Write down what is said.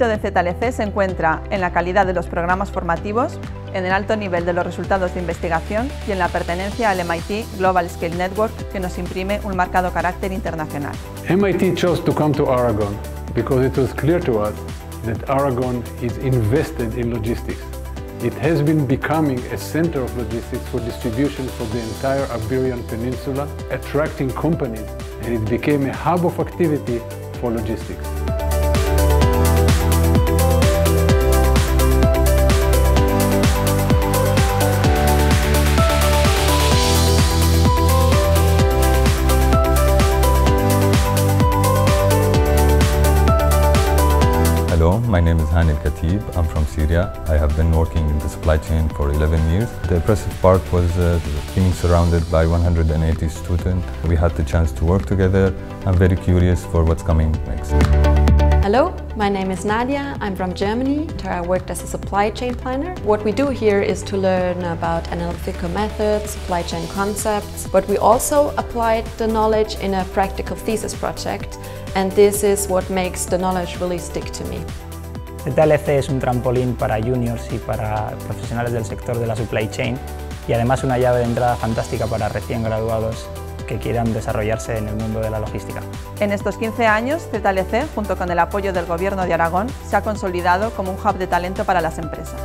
éxito de ZLC se encuentra en la calidad de los programas formativos, en el alto nivel de los resultados de investigación y en la pertenencia al MIT Global Scale Network, que nos imprime un marcado carácter internacional. MIT chose to come to Aragon because it was clear to us that Aragon is invested in logistics. It has been becoming a center of logistics for distribution for the entire Iberian Peninsula, attracting companies, and it became a hub of activity for logistics. Hello, my name is Hanil Katib. I'm from Syria. I have been working in the supply chain for 11 years. The impressive part was being surrounded by 180 students. We had the chance to work together. I'm very curious for what's coming next. Hello, my name is Nadia. I'm from Germany. I worked as a supply chain planner. What we do here is to learn about analytical methods, supply chain concepts, but we also applied the knowledge in a practical thesis project. And this is what makes the knowledge really stick to me. ZLC es un trampolín para juniors y para profesionales del sector de la supply chain y además una llave de entrada fantástica para recién graduados que quieran desarrollarse en el mundo de la logística. En estos 15 años, ZLC, junto con el apoyo del Gobierno de Aragón, se ha consolidado como un hub de talento para las empresas.